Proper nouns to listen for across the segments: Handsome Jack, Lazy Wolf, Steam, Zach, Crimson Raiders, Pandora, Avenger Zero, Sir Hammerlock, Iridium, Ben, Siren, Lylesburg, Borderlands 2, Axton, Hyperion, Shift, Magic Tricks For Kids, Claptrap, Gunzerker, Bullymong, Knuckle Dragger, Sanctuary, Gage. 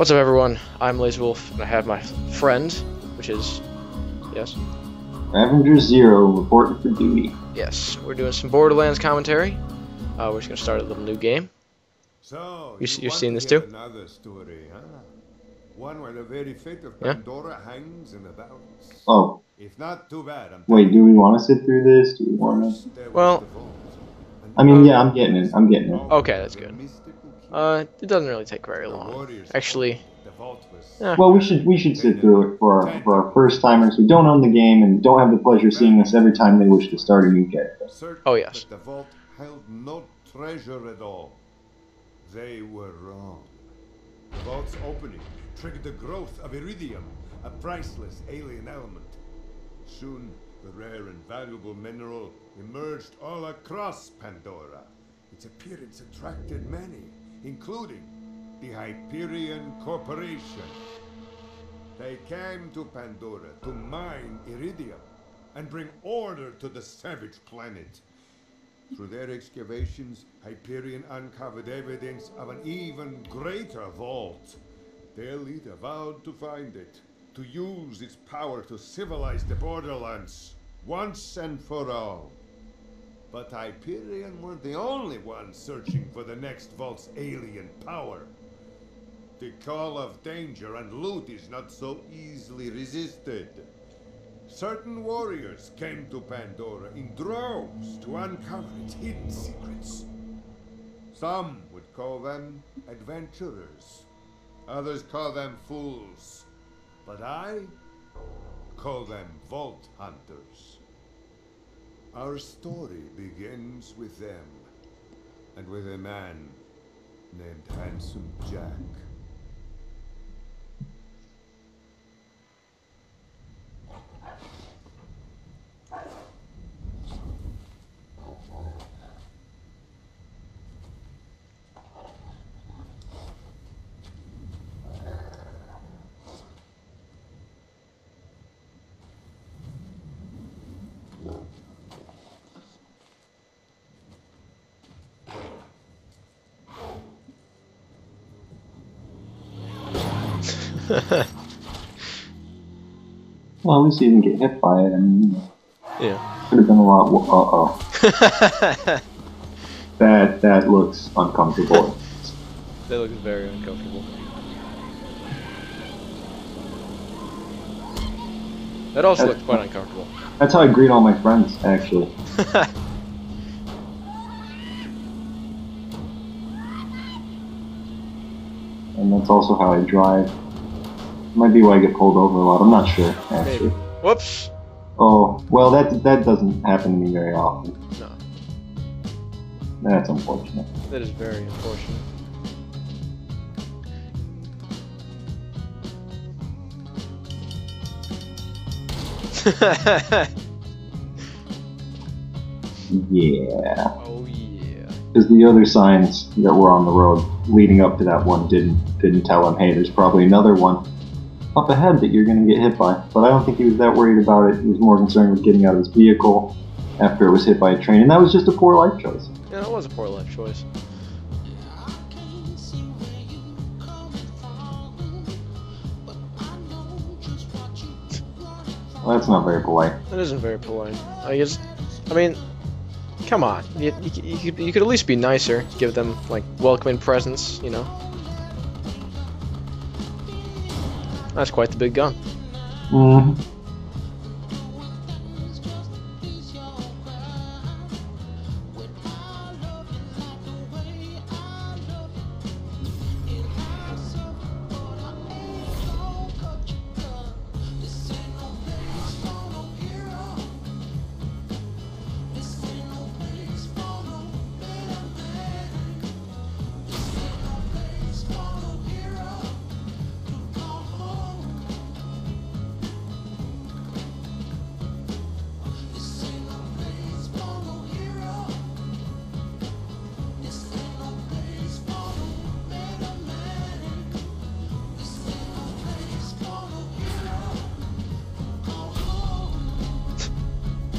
What's up, everyone? I'm Lazy Wolf, and I have my friend, which is... yes? Avenger Zero, reporting for duty. Yes, we're doing some Borderlands commentary. We're just going to start a little new game. So, you've seen this too? Another story, huh? One where the very fate of Pandora hangs in the balance. Oh. If not too bad, wait, do we want to sit through this? Do we want to... well... I mean, yeah, I'm getting it. I'm getting it. Okay, that's good. It doesn't really take very long, actually. Well, we should sit through it for our first timers who don't own the game and don't have the pleasure of seeing this every time they wish to start a new game. Oh yes. The vault held no treasure at all. They were wrong. The vault's opening triggered the growth of Iridium, a priceless alien element. Soon, the rare and valuable mineral emerged all across Pandora. Its appearance attracted many, including the Hyperion Corporation. They came to Pandora to mine Iridium and bring order to the savage planet. Through their excavations, Hyperion uncovered evidence of an even greater vault. Their leader vowed to find it, to use its power to civilize the Borderlands once and for all. But Hyperion weren't the only ones searching for the next vault's alien power. The call of danger and loot is not so easily resisted. Certain warriors came to Pandora in droves to uncover its hidden secrets. Some would call them adventurers. Others call them fools. But I call them vault hunters. Our story begins with them, and with a man named Handsome Jack. Well, at least he didn't get hit by it. I mean, you know, yeah, could have been a lot. Uh oh. that looks uncomfortable. That looks very uncomfortable. That also looked quite uncomfortable. That's how I greet all my friends, actually. And that's also how I drive. Might be why I get pulled over a lot. I'm not sure, actually. Maybe. Whoops. Oh, well, that doesn't happen to me very often. No. That's unfortunate. That is very unfortunate. Yeah. Oh yeah. Because the other signs that were on the road leading up to that one didn't tell him, hey, there's probably another one up ahead that you're going to get hit by. But I don't think he was that worried about it. He was more concerned with getting out of his vehicle after it was hit by a train, and that was just a poor life choice. Yeah, that was a poor life choice. Well, that's not very polite. That isn't very polite. I guess, I mean, come on. You could at least be nicer. Give them, like, welcoming presents, you know. That's quite the big gun. Mm-hmm.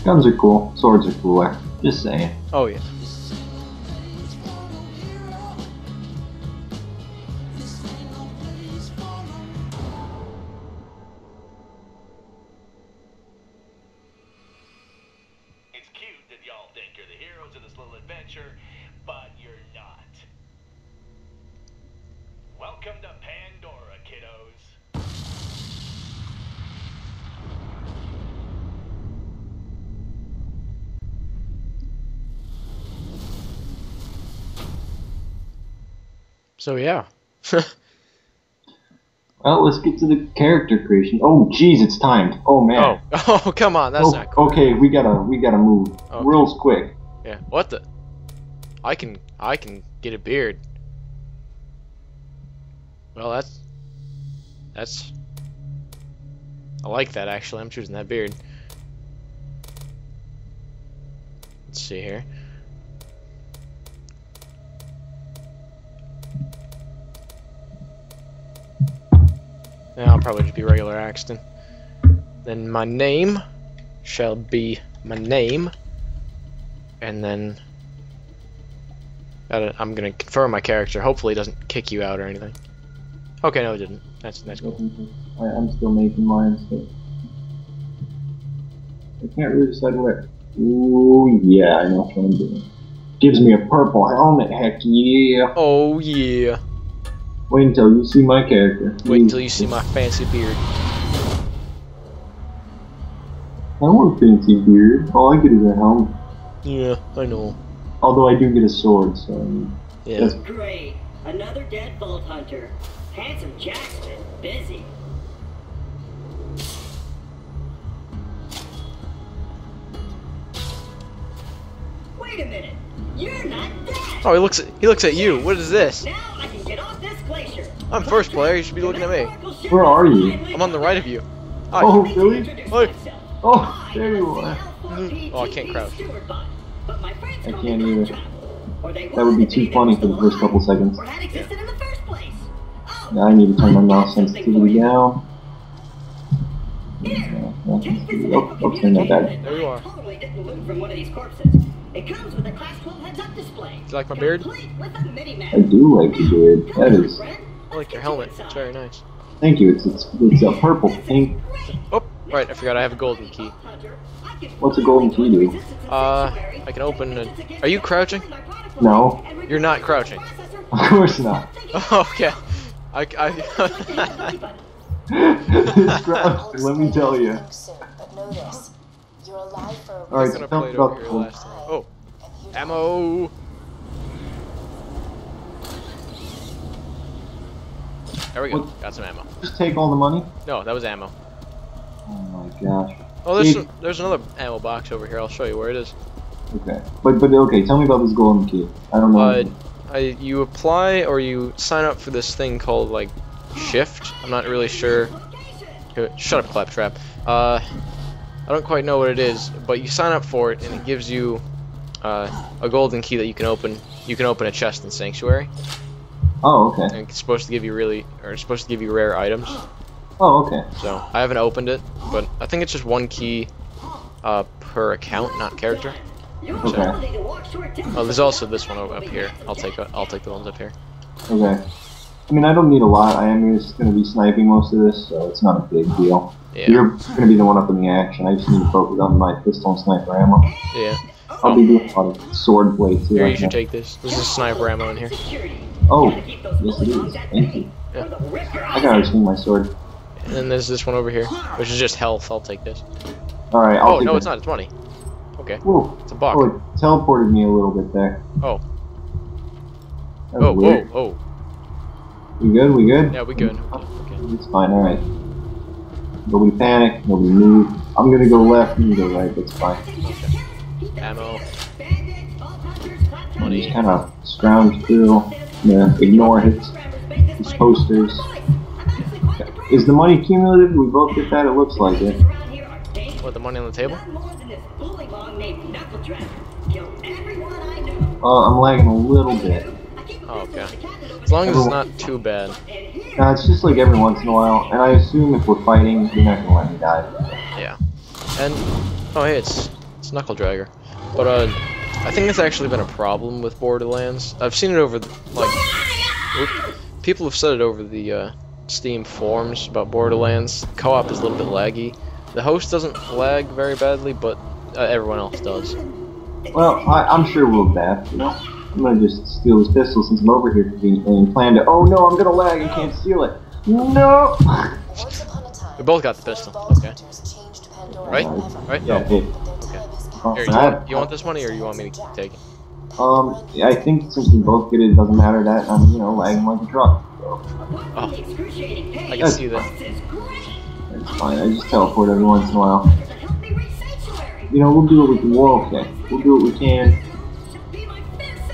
Guns are cool, swords are cooler, just saying. Oh yeah. adventure, but you're not. Welcome to Pandora, kiddos. So yeah. Well, let's get to the character creation. Oh, jeez, it's timed. Oh man. Oh, oh come on, that's oh, not cool. Okay, we gotta move okay. Real quick. Yeah. What the? I can get a beard. Well, that's. I like that actually. I'm choosing that beard. Let's see here. I'll probably just be regular Axton. Then my name shall be my name, and then I'm gonna confirm my character. Hopefully, it doesn't kick you out or anything. Okay, no, it didn't. That's cool. I'm still making mine, so I can't really decide where. Ooh, yeah, I know what I'm doing. Gives me a purple helmet. Heck yeah! Oh yeah! Wait until you see my character. Wait until you see my fancy beard. I want a fancy beard. All I get is a helmet. Yeah, I know. Although I do get a sword, so... yeah. That's great. Another dead bolt hunter. Handsome Jack's been busy. Wait a minute. You're not dead! Oh, he looks at you. What is this? Now I can get off this glacier. I'm first player. You should be looking at me. Where are you? I'm on the right of you. Hi. Oh, really? Hi. Oh, there you are. Oh, I can't crouch. I can't either. That would be too funny for the first couple seconds. Now I need to turn my mouse sensitivity down. Oh, okay, not bad. There you are. It comes with a class 12 heads-up display. Do you like my beard? I do like your beard. That is. I like your helmet. It's very nice. Thank you. It's a purple pink. Oh, right. I forgot I have a golden key. What's a golden key do? I can open a... Are you crouching? No. You're not crouching. Of course not. Oh, okay. I... This crouch, let me tell you. Alright, so dump it up. Oh, ammo! There we go, what? Got some ammo. Just take all the money? No, that was ammo. Oh my gosh. Oh, there's another ammo box over here, I'll show you where it is. Okay, but okay, tell me about this golden key. I don't know. You apply, or you sign up for this thing called, like, Shift? I'm not really sure. Shut up, Claptrap. I don't quite know what it is, but you sign up for it, and it gives you a golden key that you can open. You can open a chest in Sanctuary. Oh, okay. And it's supposed to give you rare items. Oh, okay. So I haven't opened it, but I think it's just one key per account, not character. Okay. So, oh, there's also this one up here. I'll take the ones up here. Okay. I mean, I don't need a lot. I am just going to be sniping most of this, so it's not a big deal. Yeah. You're gonna be the one up in the action. I just need to focus on my pistol and sniper ammo. Yeah. I'll be doing a lot of sword blades too. Here, you should take this. This is sniper ammo in here. Oh, yes it is. Thank you. Yeah. I gotta swing my sword. And then there's this one over here, which is just health. I'll take this. Alright, I'll take it. Oh, no, it's not. It's money. Okay. Whoa. It's a buck. Oh, it teleported me a little bit there. Oh. Oh, whoa, oh. We good? We good? Yeah, we good. Okay. It's fine, alright. Nobody panic, nobody move. I'm gonna go left, you go right, that's fine. Okay. Ammo. Money. Just kinda scrounge through. Yeah, ignore hits. These posters. Yeah. Is the money cumulative? We both get that? It looks like it. What, the money on the table? Oh, I'm lagging a little bit. Oh, okay. As long as it's not too bad. Nah, it's just like every once in a while, and I assume if we're fighting, you're not gonna let me die. Yeah. And, oh hey, it's Knuckle Dragger. But, I think that's actually been a problem with Borderlands. I've seen it over, people have said it over the, Steam forums about Borderlands. Co-op is a little bit laggy. The host doesn't lag very badly, but everyone else does. Well, I'm sure we'll bath. No. I'm gonna just steal his pistol since I'm over here and plan to. Oh no, I'm gonna lag and can't steal it. No. We both got the pistol. Okay. Right? Right? Yeah. No. Okay. Here, you want this money or you want me to take it? Yeah, I think since we both get it, it doesn't matter that I'm, you know, lagging like a truck. So. Oh. I can see that. It's fine. I just teleport every once in a while. You know, we'll do it with the world thing. We'll do what we can.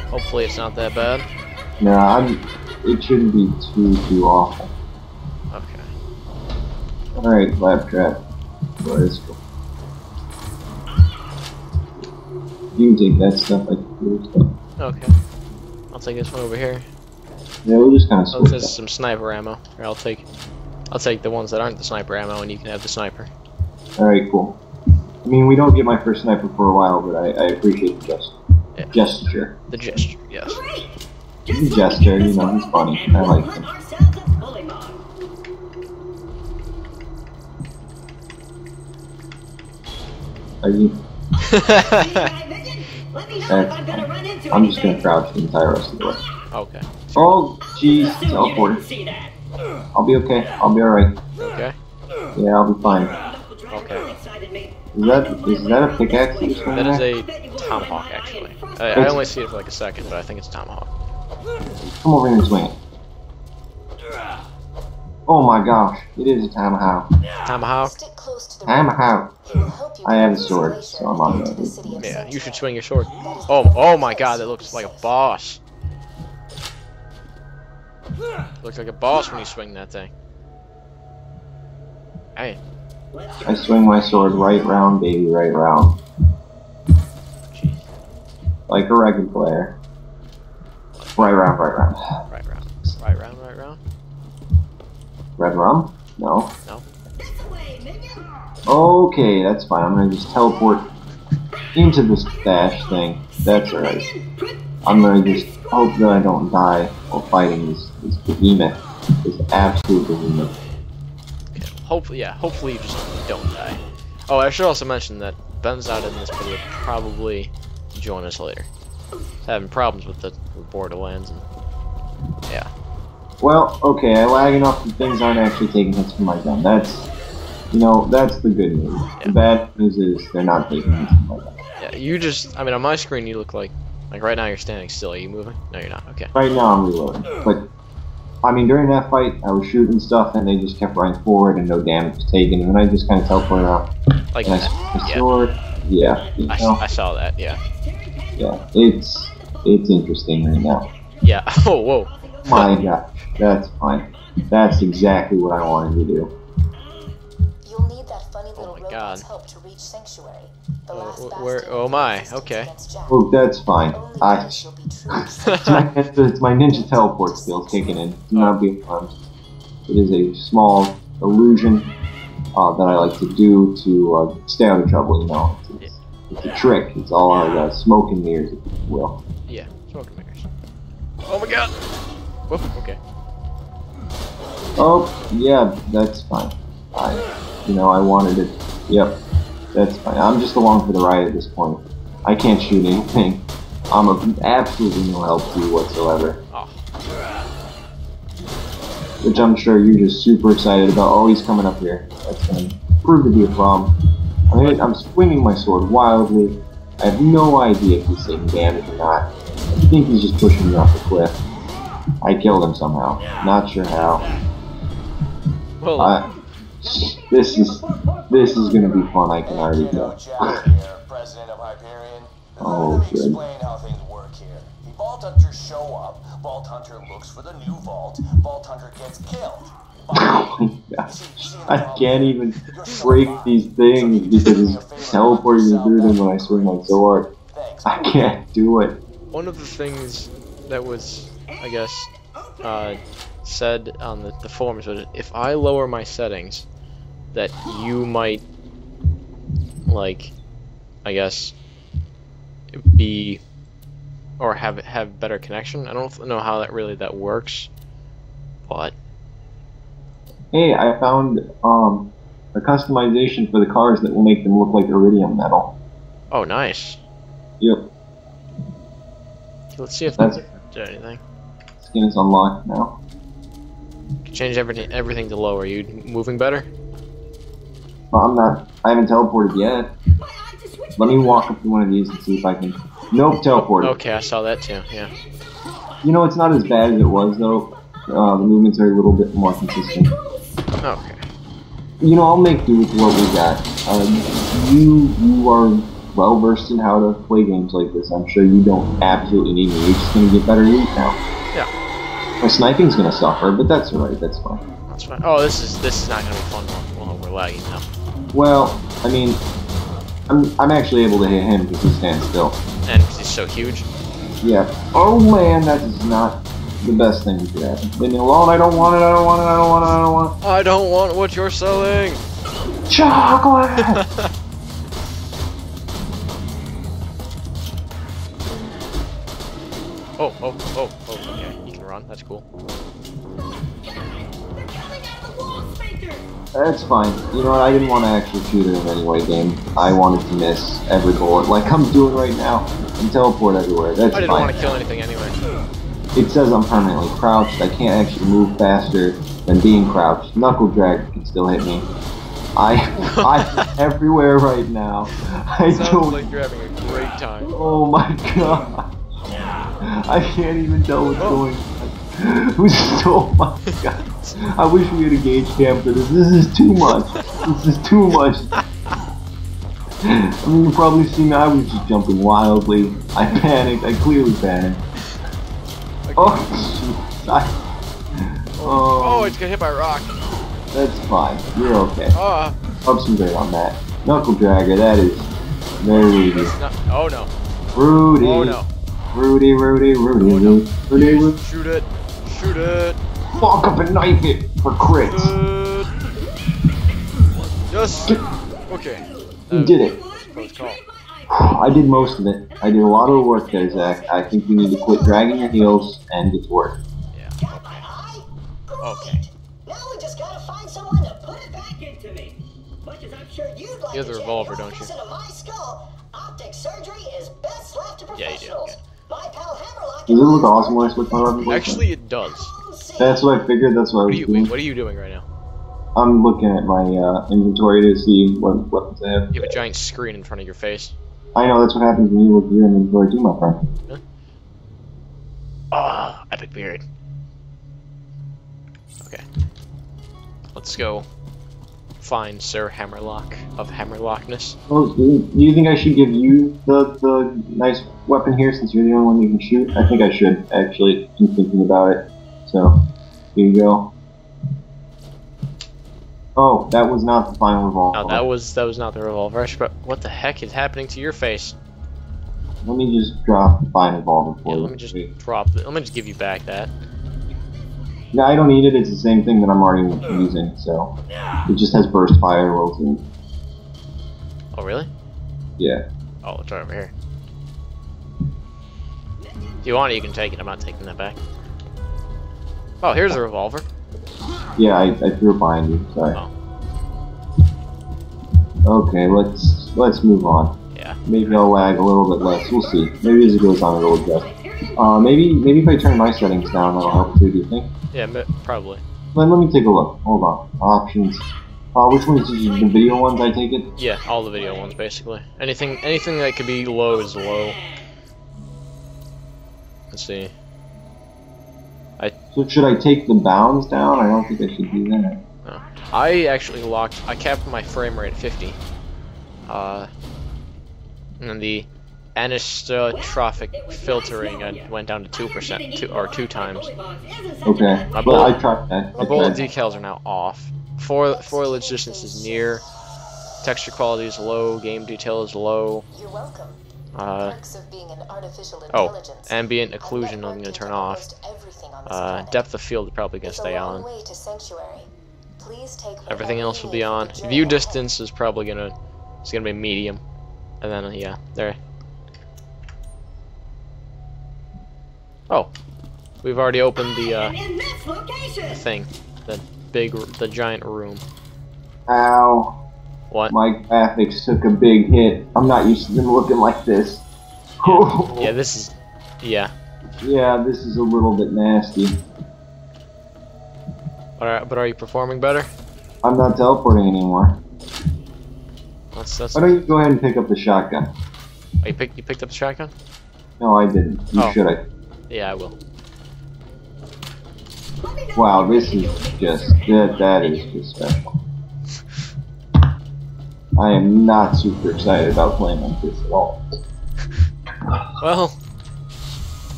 Hopefully it's not that bad. Nah, it shouldn't be too awful. Okay. Alright, Claptrap. Let's go. You can take that stuff, I can do it too. Okay. I'll take this one over here. Yeah, we'll just kind of switch. Oh, this is some sniper ammo. Here, I'll take the ones that aren't the sniper ammo and you can have the sniper. Alright, cool. I mean, we don't get my first sniper for a while, but I appreciate the gesture. Yeah. Gesture. The gesture, yes. He's a jester, you know, he's funny. I like him. Are you? I'm just gonna crouch the entire rest of the way. Okay. Oh, jeez, teleported. I'll be okay. I'll be alright. Okay. Yeah, I'll be fine. Okay. Is that a pickaxe? That is a tomahawk, actually. I only see it for like a second, but I think it's tomahawk. Come over here and swing it. Oh my gosh, it is a tomahawk. Tomahawk? Tomahawk. I have a sword, so I'm on it. Yeah, you should swing your sword. Oh my god, that looks like a boss. Looks like a boss when you swing that thing. Hey. I swing my sword right round, baby, right round. Jeez. Like a record player. Right round, right round. Right round, right round, right round. Red rum? No. No. Okay, that's fine. I'm gonna just teleport into this dash thing. That's alright. I'm gonna just hope that I don't die while fighting this behemoth. This absolute behemoth. Hopefully you just don't die. Oh, I should also mention that Ben's out in this, but he'll probably join us later. He's having problems with Borderlands. And, yeah. Well, okay, I lag enough that things aren't actually taking hits from my gun. That's, you know, that's the good news. Yeah. The bad news is they're not taking hits from my gun. Yeah, you just, I mean, on my screen you look like right now you're standing still. Are you moving? No, you're not. Okay. Right now I'm reloading, but I mean, during that fight, I was shooting stuff, and they just kept running forward, and no damage was taken, and then I just kind of teleported out. Like and I sword. Yeah. You know? I saw that. Yeah. Yeah. It's interesting right now. Yeah. Oh, whoa. My God, that's fine. That's exactly what I wanted to do. You'll need that funny little robot's help to reach Sanctuary. The last where? Oh my. Okay. Oh, that's fine. It's my ninja teleport skills kicking in. Do not be alarmed. It is a small illusion that I like to do to stay out of trouble. You know, it's a trick. It's all out of smoke and mirrors, if you will. Yeah, smoke and mirrors. Oh my god. Whoop. Okay. Oh yeah, that's fine. You know, I wanted it. Yep. That's fine. I'm just along for the ride at this point. I can't shoot anything. I'm absolutely no help to you whatsoever. Oh. Which I'm sure you're just super excited about. Oh, he's coming up here. That's going to prove to be a problem. I'm swinging my sword wildly. I have no idea if he's taking damage or not. I think he's just pushing me off the cliff. I killed him somehow. Not sure how. Well. This is gonna be fun. I can already tell. President of Hyperion. Oh, good. Explain how things work here. The Vault Hunters show up. Vault Hunter looks for the new vault. Vault Hunter gets killed. I can't even break these things because it's teleporting me through them when I swing my sword. I can't do it. One of the things that was, I guess, said on the forums was if I lower my settings, that you might, like, I guess, be or have better connection. I don't know how that really works, but hey, I found a customization for the cars that will make them look like Iridium metal. Oh, nice. Yep. Let's see if that's anything. Skin is unlocked now. Change everything to lower. Are you moving better? Well, I'm not. I haven't teleported yet. Let me walk up to one of these and see if I can. Nope, teleported. Okay, I saw that too. Yeah. You know, it's not as bad as it was though. The movements are a little bit more consistent. Okay. You know, I'll make do with what we got. You are well versed in how to play games like this. I'm sure you don't absolutely need me. You're just gonna get better loot now. Yeah. My sniping's gonna suffer, but that's alright. That's fine. That's fine. Oh, this is not gonna be fun while we're lagging now. Well, I mean, I'm actually able to hit him because he stands still. And because he's so huge. Yeah. Oh man, that is not the best thing you could have. Leave me alone, I don't want it, I don't want it, I don't want it, I don't want it. I don't want what you're selling! Chocolate! oh, okay, you can run, that's cool. That's fine. You know what, I didn't want to actually shoot it in any way, game. I wanted to miss every bullet, like I'm doing right now, and teleport everywhere, that's fine. I didn't want to kill anything anyway. It says I'm permanently crouched, I can't actually move faster than being crouched. Knuckle Dragger can still hit me. I'm everywhere right now. Sounds like you're having a great time. Oh my god. I can't even tell what's going on. Who stole my guns? I wish we had a Gage cam for this. This is too much. This is too much. I mean, you probably see me, I was just jumping wildly. I panicked, I clearly panicked. Oh, it's gonna hit by a rock. That's fine. You're okay. Ups and downs on that. Knuckle Dragger, that is very easy. Oh no. Rudy. Oh no. Rudy. Oh, no. Rudy. Shoot it. Shoot it. Fuck up and knife it for crits. Just. Okay. You did it. Close call. I did most of it. I did a lot of the work there, Zach. I think you need to quit dragging your heels and get to work. Yeah, okay. Now we just gotta find someone to put it back into me. Much as I'm sure you'd like to check your piece into my skull, optic surgery is best left to professionals. Yeah, you do. My pal Hammerlock. Does it look awesome when I switch my weapon? Actually, it does. That's what I figured, that's what I was doing. What are you doing right now? I'm looking at my inventory to see what weapons I have. You have a giant screen in front of your face. I know, that's what happens when you look weird and enjoy too, my friend. Huh? Ah, epic beard. Okay. Let's go find Sir Hammerlock of Hammerlockness. Oh, do you think I should give you the nice weapon here since you're the only one who can shoot? I think I should, actually. I'm thinking about it. So, here you go. Oh, that was not the final revolver. No, that was not the revolver. But what the heck is happening to your face? Let me just drop the final revolver for you. Yeah, let me just drop it. Let me just give you back that. No, I don't need it. It's the same thing that I'm already using, so it just has burst fire rolls in. Oh, really? Yeah. Oh, it's right over here. If you want it, you can take it. I'm not taking that back. Oh, here's a revolver. Yeah, I threw it behind you, sorry. Oh. Okay, let's move on. Yeah. Maybe I'll lag a little bit less, we'll see. Maybe as it goes on it'll adjust. Maybe if I turn my settings down that'll help too, do you think? Yeah, probably. Let me take a look, hold on. Options. Which ones did you, the video ones I take it? Yeah, all the video ones basically. Anything that could be low is low. Let's see. So should I take the bounds down? I don't think I should do that. No. I actually I capped my frame rate at 50. And then the anisotropic filtering I went down to 2%, two times. Okay. My well, I tried that. My bullet decals are now off. Foliage distance is near. Texture quality is low. Game detail is low. You're welcome. Ambient occlusion I'm going to turn off. Depth of field is probably going to stay on. Everything else will be on. View distance is probably going to be medium. And then, yeah, there. Oh, we've already opened the thing. The giant room. Ow. What? My graphics took a big hit. I'm not used to them looking like this. Yeah, this is... yeah. Yeah, this is a little bit nasty. Alright, but are you performing better? I'm not teleporting anymore. That's why don't you go ahead and pick up the shotgun? Oh, you picked up the shotgun? No, I didn't. You should have. Yeah, I will. Wow, this is just... that is just special. I am not super excited about playing like this at all.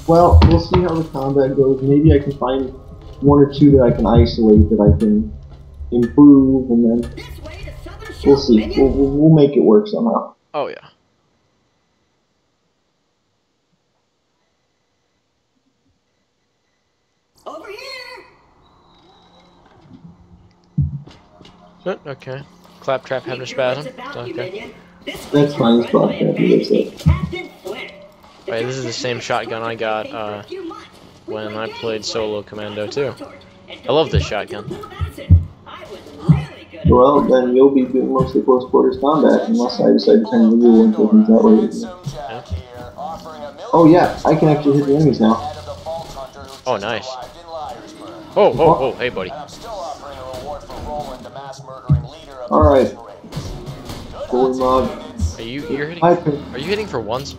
Well, we'll see how the combat goes. Maybe I can find one or two that I can isolate, that I can improve, and then we'll see. We'll make it work somehow. Oh yeah. Over here. Okay. Claptrap having a spasm. Okay. That's fine. It's Claptrap. That's it. Right, this is the same shotgun I got when I played Solo Commando too. I love this shotgun. Well, then you'll be doing mostly close-quarters combat unless I decide to turn the wheel and put them that way. Oh yeah, I can actually hit the enemies now. Oh nice. Oh, oh, oh, hey buddy. Alright. Are you hitting for ones?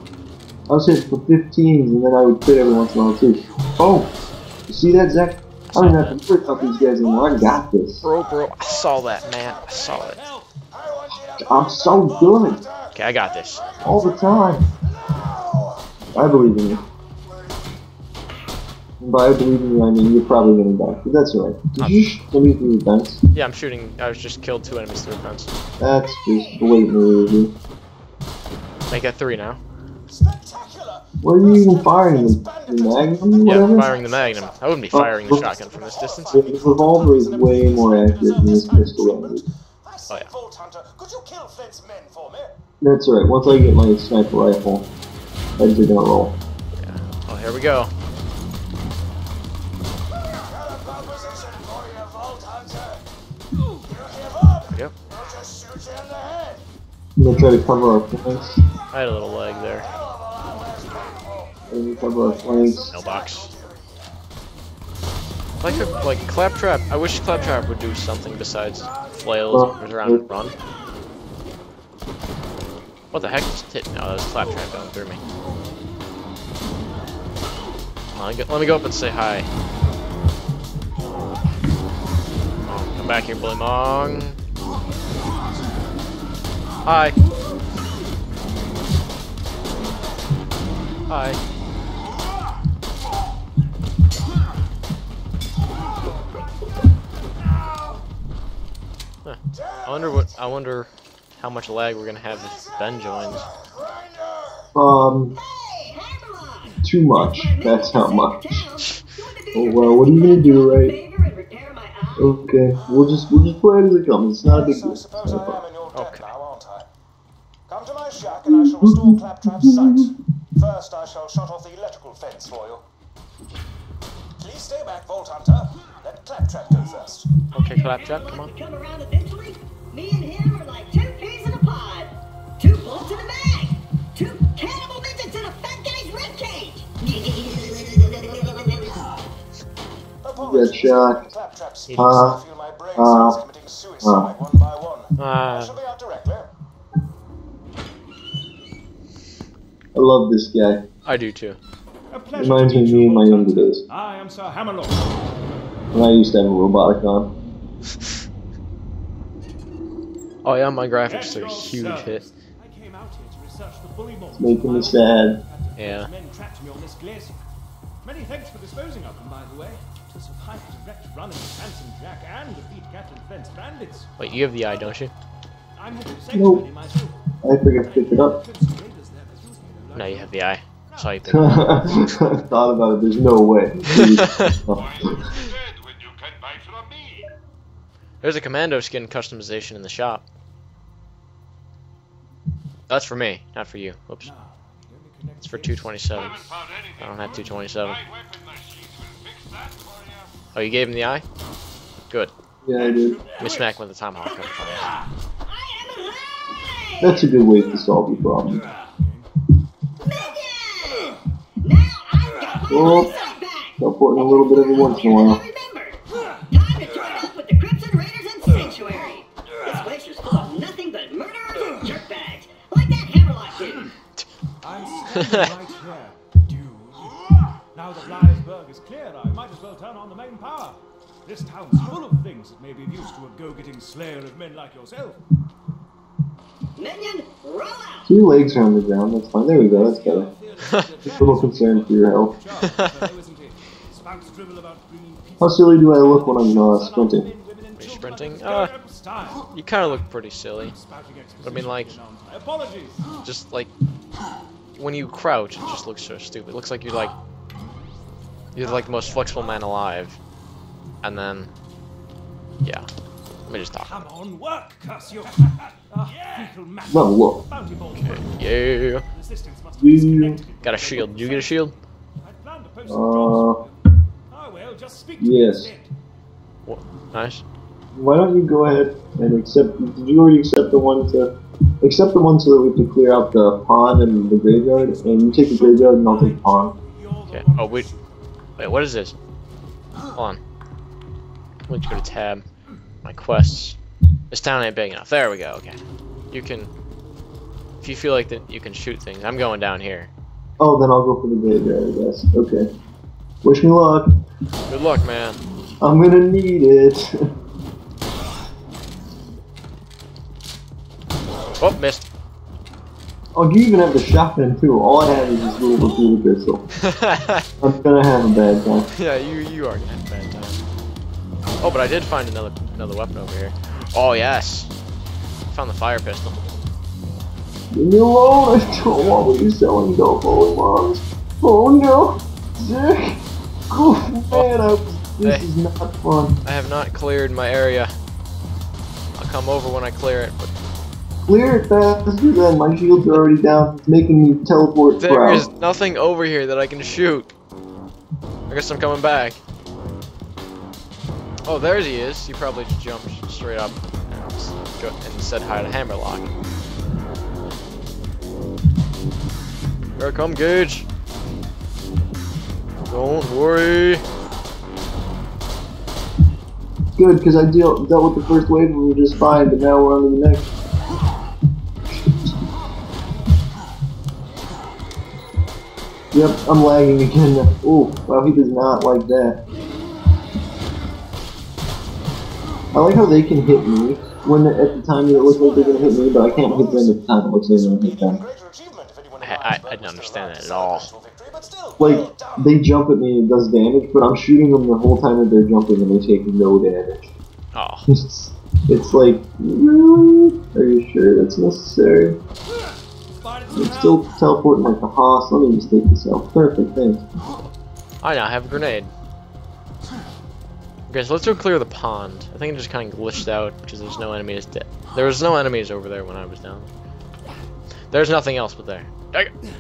I was hitting for 15s and then I would quit every once in a while too. Oh! You see that, Zach? I don't have to quit up these guys anymore, I got this. Bro, I saw that, man. I saw it. I'm so good. Okay, I got this. All the time. I believe in you. And by I believe in you, I mean you're probably gonna die, but that's alright. Did you shoot me through the fence? Yeah, I'm shooting. I was just killed 2 enemies through the fence. That's just blatantly easy. Make that 3 now. Where are you even firing? The Magnum? Yeah, I'm firing the Magnum. I wouldn't be firing the shotgun from this distance. The revolver is way more accurate than this pistol is. Oh yeah. That's right, once I get my sniper rifle, I'm just gonna roll. Yeah. Oh, here we go. Yep. I'm gonna try to cover our points. I had a little lag there. Mailbox. Like Claptrap. I wish Claptrap would do something besides flails around and run. What the heck is it? No, that was Claptrap going through me. Let me go up and say hi. Come back here, Blimong. Hi. Hi. I wonder how much lag we're gonna have if Ben joins. Too much. That's how much. Oh well, what are you gonna do, right? Okay, we'll just play it as it comes. It's not a big deal. Okay. Come to my shack and I shall restore Claptrap's sight. First, I shall shut off the electrical fence for you. Please stay back, Volt Hunter. Let Claptrap go first. Okay, Claptrap, come on. Me and him are like 2 peas in a pod, 2 bolts in a bag, 2 cannibal midgets in a fat guy's ribcage! Good shot. I love this guy. I do too. Reminds me of me in my younger days. I am Sir Hammerlock. When I used to have a robotic on. Oh yeah, my graphics took a huge hit. It's making me sad. Yeah. Many thanks for disposing of them, by the way. To survive direct running with Handsome Jack and defeat Captain Fence bandits. Wait, you have the eye, don't you? Nope. I think I picked it up. No, you have the eye. That's how you picked it up. I thought about it, there's no way. There's a commando skin customization in the shop. That's for me, not for you. Whoops. It's for 227. I don't have 227. Oh, you gave him the eye? Good. Yeah, I did. Let me smack him with the tomahawk. That's a good way to solve your problem. Well, they'll put in a little bit every once in a while. Remember, time to join up with the Crimson Raiders and Sanctuary. This place is full of nothing but murderers and jerkbags, like that Hammerlock did. I stand right here, dude. Now that Lylesburg is clear, I might as well turn on the main power. This town's full of things that may be of use to a go-getting slayer of men like yourself. Minion, roll out. 2 legs are on the ground, that's fine. There we go, that's better. Just a little concern for your health. How silly do I look when I'm sprinting? When you're sprinting? You kind of look pretty silly. But I mean, like, just like, when you crouch, it just looks so stupid. It looks like you're like the most flexible man alive. And then, yeah. Let me just talk. Come on, work, cuss you! Yeah. No, look. Okay. Yeah. Got a shield. Did you get a shield? Yes. What? Nice. Why don't you go ahead and accept? Did you already accept the one to accept the one so that we can clear out the pond and the graveyard? And you take the graveyard, and I'll take the pond. Okay. Oh wait. Wait. What is this? Hold on. Let's go to tab. My quests. This town ain't big enough. There we go. Okay. You can, if you feel like that, you can shoot things. I'm going down here. Oh, then I'll go for the graveyard, I guess. Okay. Wish me luck. Good luck, man. I'm gonna need it. Oh, missed. Oh, you even have the shotgun too. All I have is this little pistol. I'm gonna have a bad time. Yeah, you are gonna have a bad time. Oh, but I did find another weapon over here. Oh yes, found the fire pistol. Leave me alone! I don't want what you're selling, dope old moms. Oh no, Zach! Oh man, this is not fun. I have not cleared my area. I'll come over when I clear it. But... Clear it faster than my shields are already down. It's making me teleport. There is nothing over here that I can shoot. I guess I'm coming back. Oh, there he is. He probably just jumped straight up and said hi to Hammerlock. Here I come, Gage. Don't worry. Good, because I dealt with the first wave and we were just fine, but now we're on to the next. Yep, I'm lagging again. Oh, wow, he does not like that. I like how they can hit me when at the time it looks like they're gonna hit me, but I can't hit them at the time it looks like they're gonna hit them. I don't understand that at all. Like, they jump at me and it does damage, but I'm shooting them the whole time that they're jumping and they take no damage. Oh. It's like, really? Are you sure that's necessary? I'm still teleporting like a hoss. Let me just take this out. Perfect, thanks. I now have a grenade. Okay, so let's go clear the pond. I think it just kind of glitched out because there's no enemies. There was no enemies over there when I was down. There's nothing else but there.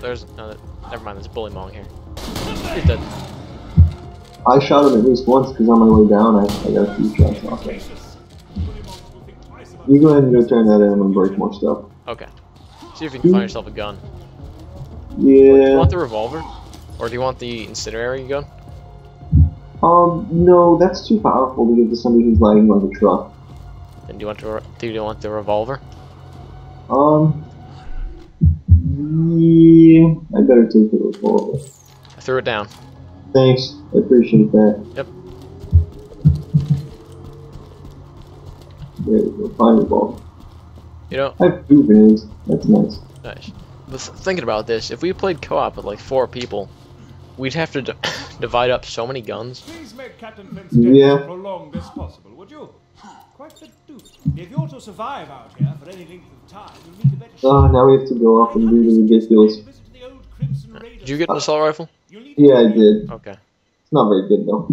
There's no. Never mind. There's a bully mong here. He's dead. I shot him at least once because on my way down I got a few shots off him. You go ahead and go turn that in and break more stuff. Okay. See if you can find yourself a gun. Yeah. Do you want the revolver, or do you want the incendiary gun? No, that's too powerful to give to somebody who's lagging like a truck. And do you want the revolver? Yeah, I better take the revolver. I threw it down. Thanks, I appreciate that. Yep. There we go, find the revolver. You know, I have 2 grenades. That's nice. Nice. But thinking about this, if we played co-op with like 4 people, we'd have to divide up so many guns. Please make Captain Flint's death prolonged as possible, would you? Quite the dude. If you're to survive out here for any length of time, you'll need a better shot. Oh, now we have to go off and do the ridiculous. Did you get an assault rifle? Yeah, I did. Okay. It's not very good, though.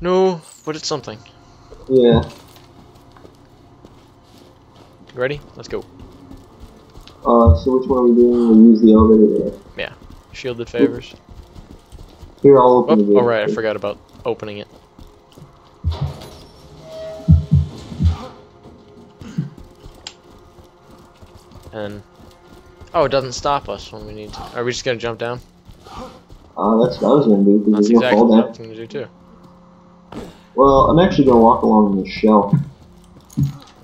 No, but it's something. Yeah. Ready? Let's go. So which one are we doing? We'll use the elevator there. Yeah. Shielded favors. Here, I'll open the gate. Oh, right, I forgot about opening it. And... Oh, it doesn't stop us when we need to. Are we just gonna jump down? That's what I was going to do, because you're going to fall down. That's exactly what I was going to do, too. Well, I'm actually going to walk along the shelf.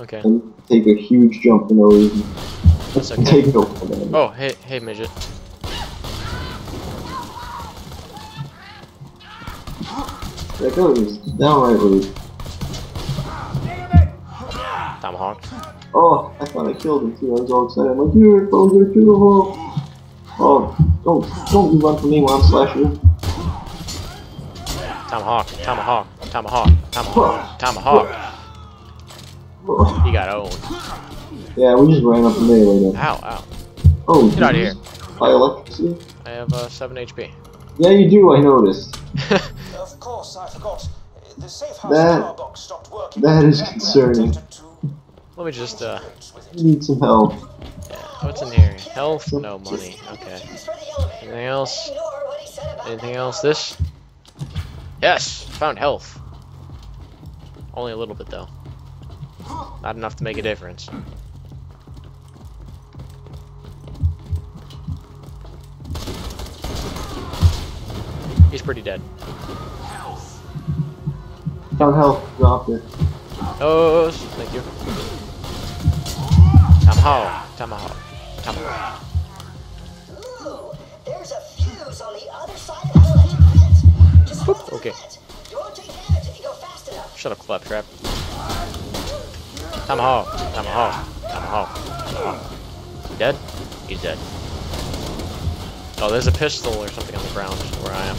Okay. And take a huge jump for no reason. That's okay. Take no command. Oh, hey, hey, midget. That guy was downright rude. Tomahawk. Oh, I thought I killed him, too. I was all excited. I'm like, you're closer to the hole. Oh, don't run from me while I'm slashing. Tomahawk, tomahawk, tomahawk, tomahawk, tomahawk. You got owned. Yeah, we just ran up the melee then. Ow, ow. Oh, get out of here. High electricity? I have 7 HP. Yeah, you do, I noticed. Of course, I forgot. The safe house power box stopped working. That is concerning. Let me just, I need some help. Yeah, what's in here? Health? No, money. Okay. Anything else? Anything else? This? Yes! Found health. Only a little bit, though. Not enough to make a difference. He's pretty dead. Found health. Dropped it. Oh, thank you. Tomahawk. Tomahawk. Tomahawk. Ooh, there's a fuse on the other side of the electric pit. Just hold the pit. You won't take damage if you go fast enough. Shut up, Claptrap. Tomahawk. Tomahawk. Tomahawk. Tomahawk. He dead? He's dead. Oh, there's a pistol or something on the ground where I am.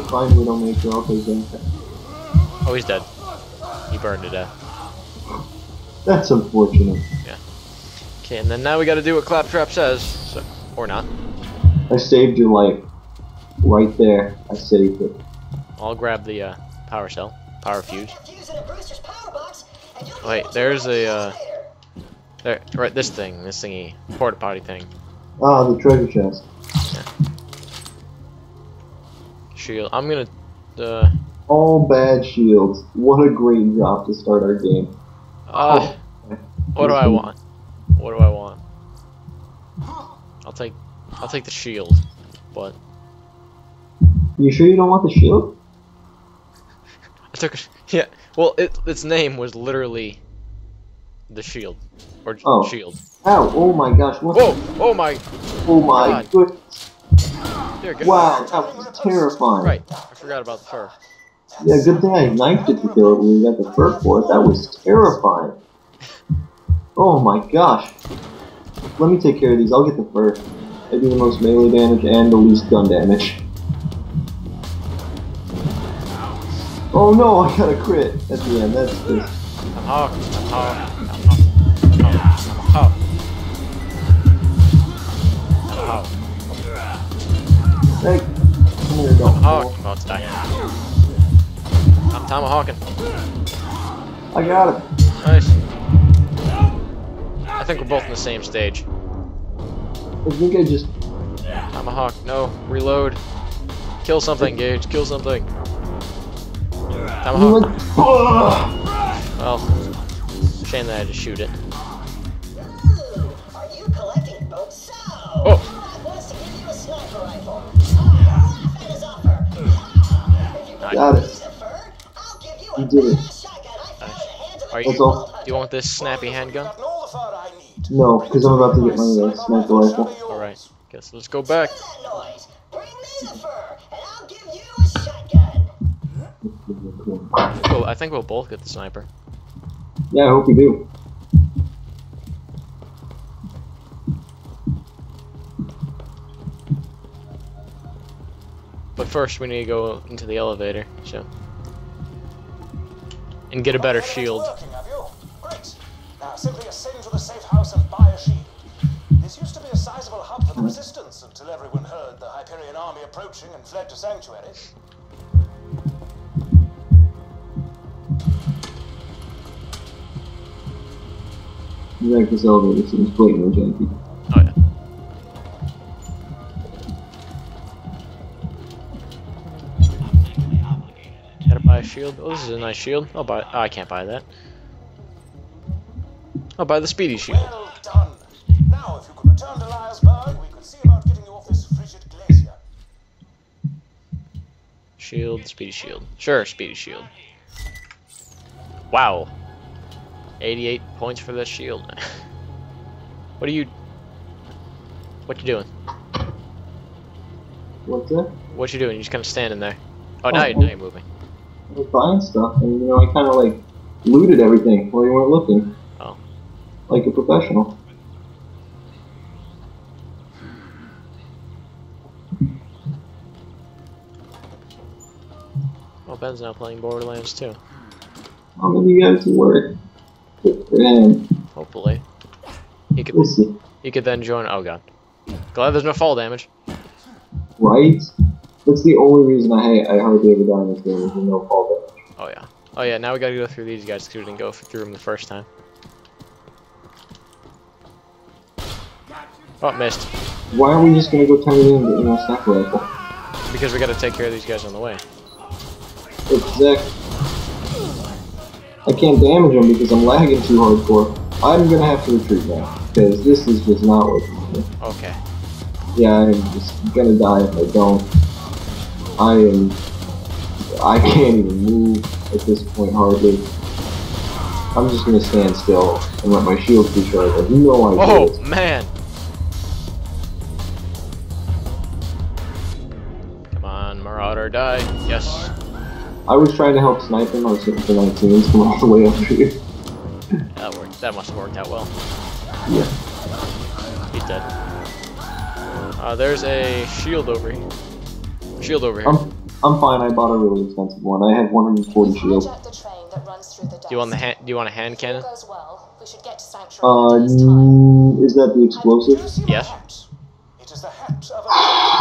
It's fine, we don't make your offers in. Oh, he's dead. He burned to death. That's unfortunate. Yeah. Okay, and then now we gotta do what Claptrap says. So, or not. I saved your life. Right there. I saved it. I'll grab the power cell. Power fuse. Wait, there's a there, right, this thing, this thingy, porta potty thing. Ah, the treasure chest. Yeah. Shield. I'm gonna. All bad shields. What a great drop to start our game. What do I want? What do I want? I'll take the shield. But you sure you don't want the shield? I took. Yeah. Well, its name was literally the shield, or shield. Ow! Oh my gosh! What? Whoa! Oh my! Oh my goodness! There it goes. Wow! That was terrifying. Right. I forgot about the fur. Yeah, good thing I knifed it to kill it when we got the fur for it. That was terrifying. Oh my gosh. Let me take care of these. I'll get the fur. I do the most melee damage and the least gun damage. Oh no, I got a crit at the end. That's good. I'm about to die. I'm tomahawking. I got him. Nice. I think we're both in the same stage. I think I just... Tomahawk. No. Reload. Kill something, Gage. Kill something. Tomahawk. Well, shame that I just shoot it. Are you collecting boats? So, I want us to give you a sniper rifle. Laugh at his offer. Got it. You did it. Do you want this snappy handgun? No, because I'm about to get my sniper rifle. Alright, guess let's go back. I think we'll both get the sniper. Yeah, I hope we do. But first, we need to go into the elevator, so. And get a better shield. Now simply ascend to the safe house and buy a shield. This used to be a sizable hub for the resistance until everyone heard the Hyperion army approaching and fled to Sanctuary. You like this elevator, seems blatantly janky. Oh yeah. Gotta buy a shield. Oh, this is a nice shield. I'll buy it. Oh, I can't buy that. I'll buy the speedy shield. Well done. Now, if you could return to Lylesburg, we could see about getting you off this frigid glacier. Shield, speedy shield. Sure, speedy shield. Wow. 88 points for this shield. What you doing? What you doing? You're just kind of standing there. Oh, now you're moving. I was buying stuff, and you know, I kind of like looted everything while you weren't looking. Oh. Like a professional. Well, Ben's now playing Borderlands 2. I'm gonna be out to work. Hopefully. He could then join. Oh god. Glad there's no fall damage. Right? That's the only reason I hardly ever die in this game, is no fall damage. Oh yeah. Oh yeah, now we gotta go through these guys because we didn't go through them the first time. Oh, missed. Why are we just gonna go turn it in and not snap rifle? Because we gotta take care of these guys on the way. Exactly. I can't damage them because I'm lagging too hardcore. I'm gonna have to retreat now, because this is just not working for me. Okay. Yeah, I'm just gonna die if I don't. I can't even move at this point, hardly. I'm just gonna stand still and let my shield recharge. I have no idea. Oh, man! Come on, Marauder, die. Yes. I was trying to help snipe him. I was hitting for 19s from all the way up here. That worked. That must have worked out well. Yeah. He's dead. There's a shield over here. Shield over here. I'm fine. I bought a really expensive one. I had 140 shield. Do you want a hand cannon? Is that the explosive? Yes.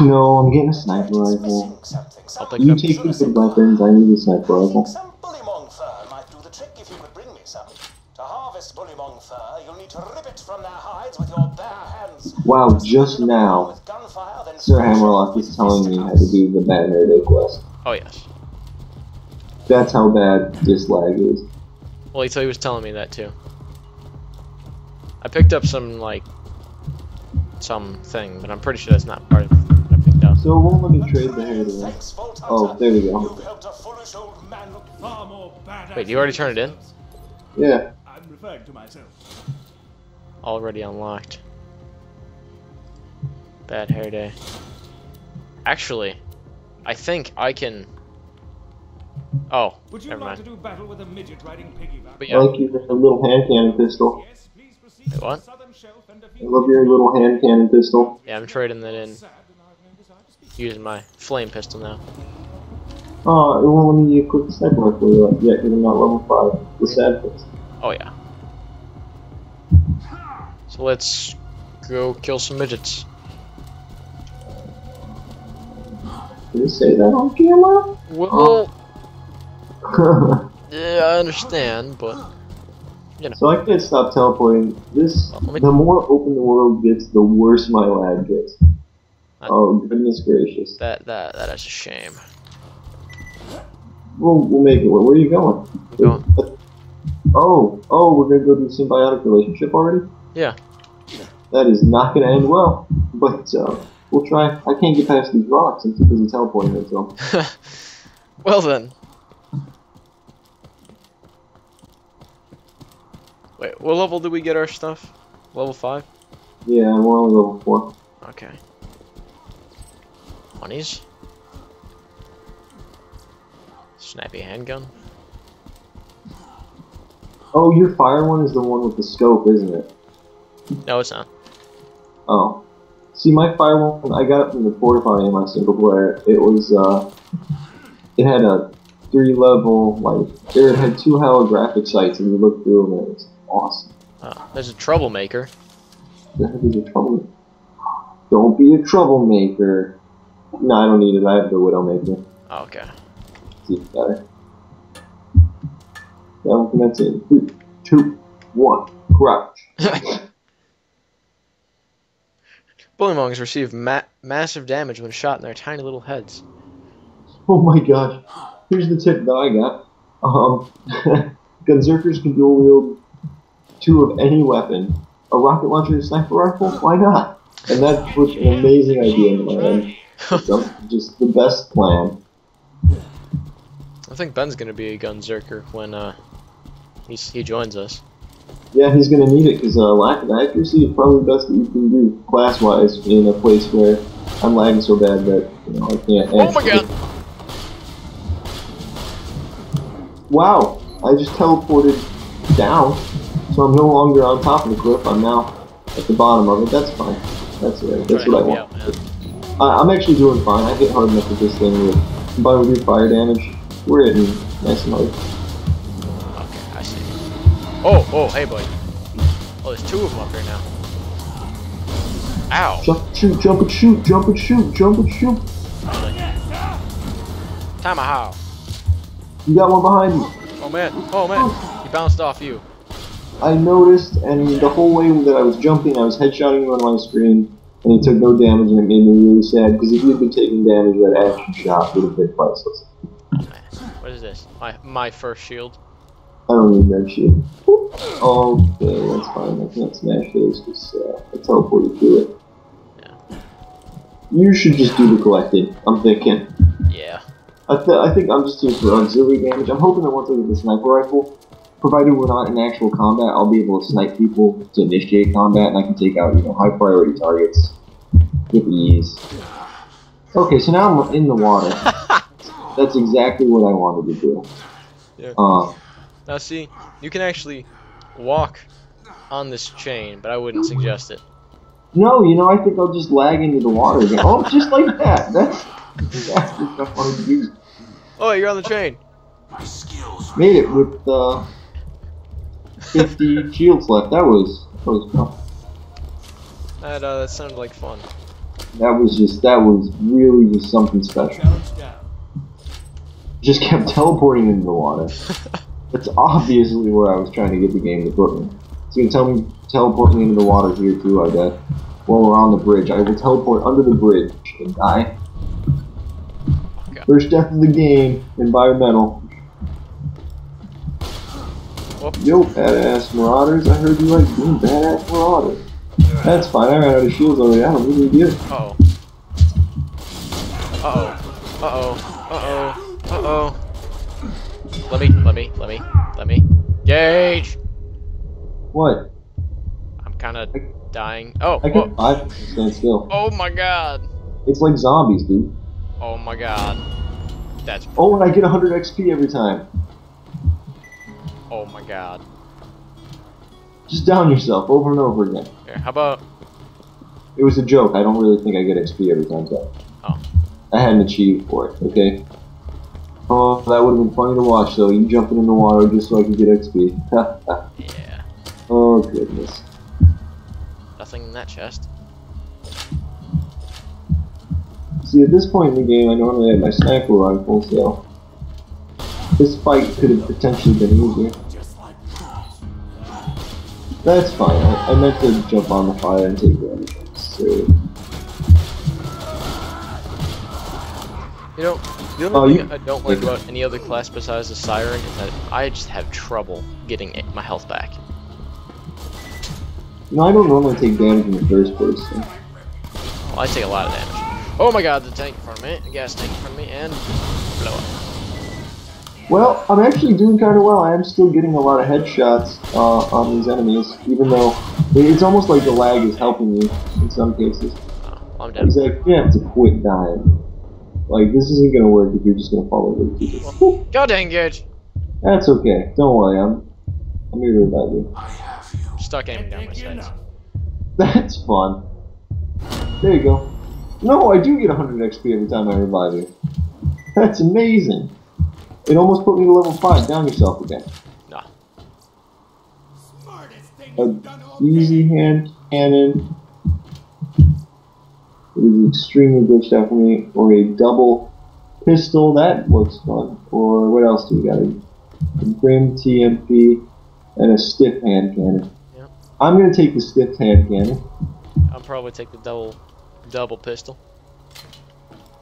No, I'm getting a sniper rifle. You take these good weapons, I need a sniper rifle. Some bullymong fur might do the trick if you could bring me some. To harvest bullymong fur, you'll need to rip it from their hides with your bare hands. Wow, just now, Sir Hammerlock is telling me how to do the bad narrative quest. Oh, yes. That's how bad this lag is. Well, he was telling me that, too. I picked up some, like, something, but I'm pretty sure that's not part of what I picked up. So it won't let me trade the hair today. Oh, there we go. Wait, you already turned it in? Yeah. I'm referring to myself. Already unlocked. Bad hair day. Actually, I think I can. Oh, never mind. But yeah. I like you with a little hand cannon pistol. Wait, what? I love your little hand cannon pistol. Yeah, I'm trading that in. Using my flame pistol now. Oh, it won't let me equip the sniper rifle yet because I'm not level 5. The sad pistol. Oh, yeah. So let's go kill some midgets. Did you say that on camera? Well. Oh. Yeah, I understand, but. You know. So I can't stop teleporting. The more open the world gets, the worse my lag gets. Oh, goodness gracious. That is a shame. We'll make it work. Where are you going? Oh, we're gonna go to the symbiotic relationship already? Yeah. That is not gonna end well, but we'll try. I can't get past these rocks. I'm too busy teleporting myself. Well then. Wait, what level did we get our stuff? Level 5? Yeah, we're only level 4. Okay. 20s. Snappy handgun. Oh, your fire one is the one with the scope, isn't it? No, it's not. Oh. See, my fire one, I got it from the fortify in my single player. It was, it had a 3-level, like, it had 2 holographic sights, and you look through them, and it was awesome. Oh, there's a troublemaker. What the heck is a troublemaker? Don't be a troublemaker. No, I don't need it. I have the Widowmaker. Oh, okay. Let's see if it's better. That'll commence in 3, 2, 1. Crouch. Bullywongs receive massive damage when shot in their tiny little heads. Oh my gosh. Here's the tip that I got. Gunzerkers can dual wield 2 of any weapon. A rocket launcher and a sniper rifle? Why not? And that was an amazing idea in my head. Just the best plan. I think Ben's gonna be a Gunzerker when he joins us. Yeah, he's gonna need it because lack of accuracy is probably the best that you can do class-wise in a place where I'm lagging so bad that you know I can't. Oh my god! Wow! I just teleported down, so I'm no longer on top of the cliff. I'm now at the bottom of it. That's fine. That's it. That's what I want. I'm actually doing fine. I hit hard enough with this thing. Combined with your fire damage, we're hitting nice and hard. Okay, I see. Oh, oh, hey, buddy. Oh, there's two of them up here now. Ow! Jump, shoot, jump and shoot, jump and shoot, jump and shoot. Tomahawk. You got one behind you. Oh man! Oh man! Oh. He bounced off you. I noticed, and the whole way that I was jumping, I was headshotting you on my screen, and he took no damage, and it made me really sad, because if he had been taking damage, that action shot would have been priceless. What is this? My first shield? I don't need that shield. Okay, that's fine. I can't smash those, because I teleported through it. Yeah. You should just do the collecting, I'm thinking. Yeah. I think I'm just here for auxiliary damage. I'm hoping that once I get the sniper rifle, provided we're not in actual combat, I'll be able to snipe people to initiate combat, and I can take out, you know, high priority targets with ease. Okay, so now I'm in the water. That's exactly what I wanted to do. Yeah. Now see, you can actually walk on this chain, but I wouldn't suggest it. No, you know, I think I'll just lag into the water again. Oh, just like that. That's exactly what I wanted to do. Oh, you're on the chain. Made it with 50 shields left. That was fun. That sounded like fun. That was really just something special. Just kept teleporting into the water. That's obviously where I was trying to get the game to put me. So you can tell me teleport me into the water here too, I bet. While we're on the bridge, I will teleport under the bridge and die. Okay. First death of the game, environmental. Yo, badass marauders, I heard you like being badass marauders. That's fine, I ran out of shields already, I don't really give. Uh-oh. Uh-oh. Uh-oh. Uh-oh. Uh-oh. Let me. Gage! What? I'm kinda dying. Oh, I can five stand still. Oh my god. It's like zombies, dude. Oh my god. That's... Oh, and I get 100 XP every time. Oh my god. Just down yourself over and over again. Here, how about... It was a joke. I don't really think I get XP every time, though. Oh. I had an achievement for it, okay? Oh, that would have been funny to watch, though. You jumping in the water just so I could get XP. Yeah. Oh, goodness. Nothing in that chest. See, at this point in the game, I normally have my sniper rifle, so... This fight could have potentially been easier. That's fine. I meant to jump on the fire and take damage. So. You know, the only thing I don't like about any other class besides the Siren is that I just have trouble getting my health back. No, I don't normally take damage in the first place. So. Well, I take a lot of damage. Oh my god, the tank in front of me, the gas tank in front of me, and blow up. Well, I'm actually doing kind of well. I am still getting a lot of headshots on these enemies, even though it's almost like the lag is helping me in some cases. Oh, I'm dead. It's like, you have to quit dying. Like, this isn't going to work if you're just going to fall over the people. God dang, Gage! That's okay. Don't worry, I'm here to revive you. I have you. Stuck aiming down my sights. That's fun. There you go. No, I do get 100 XP every time I revive you. That's amazing. It almost put me to level 5, down yourself again. Nah. An easy hand cannon. It is extremely glitched out for me. Or a double pistol, that looks fun. Or what else do we got? A Grim TMP and a stiff hand cannon. Yep. I'm going to take the stiff hand cannon. I'll probably take the double pistol.